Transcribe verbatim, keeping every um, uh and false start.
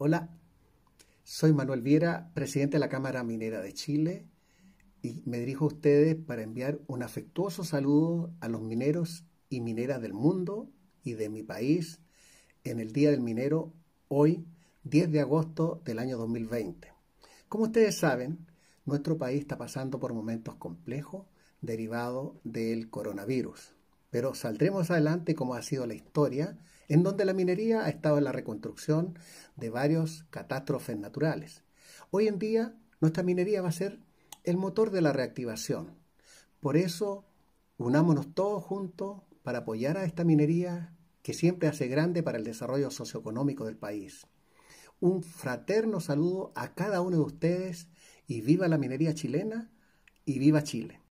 Hola, soy Manuel Viera, presidente de la Cámara Minera de Chile, y me dirijo a ustedes para enviar un afectuoso saludo a los mineros y mineras del mundo y de mi país en el Día del Minero, hoy diez de agosto del año dos mil veinte. Como ustedes saben, nuestro país está pasando por momentos complejos derivados del coronavirus, pero saldremos adelante como ha sido la historia, en donde la minería ha estado en la reconstrucción de varias catástrofes naturales. Hoy en día, nuestra minería va a ser el motor de la reactivación. Por eso, unámonos todos juntos para apoyar a esta minería que siempre hace grande para el desarrollo socioeconómico del país. Un fraterno saludo a cada uno de ustedes y viva la minería chilena y viva Chile.